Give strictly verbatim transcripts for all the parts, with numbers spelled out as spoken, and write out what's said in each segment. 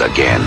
again.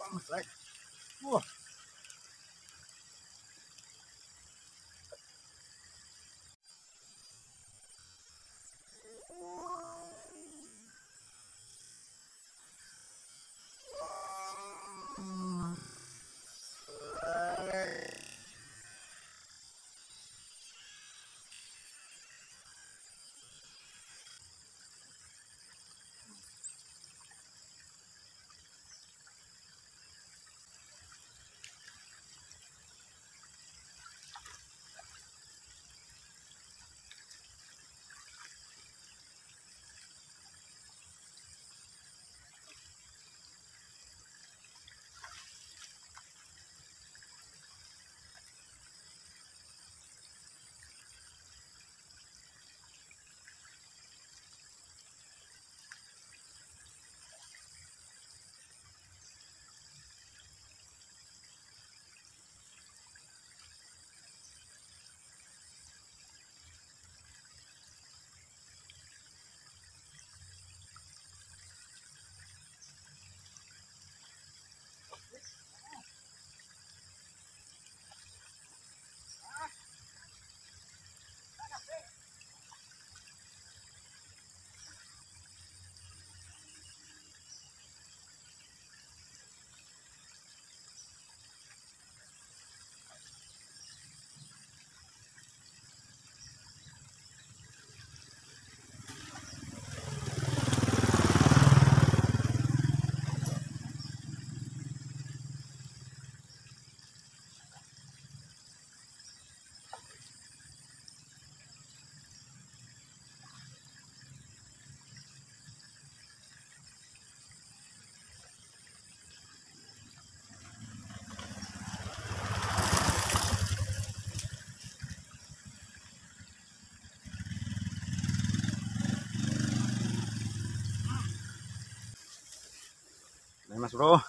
One sec. Whoa. Mas bro.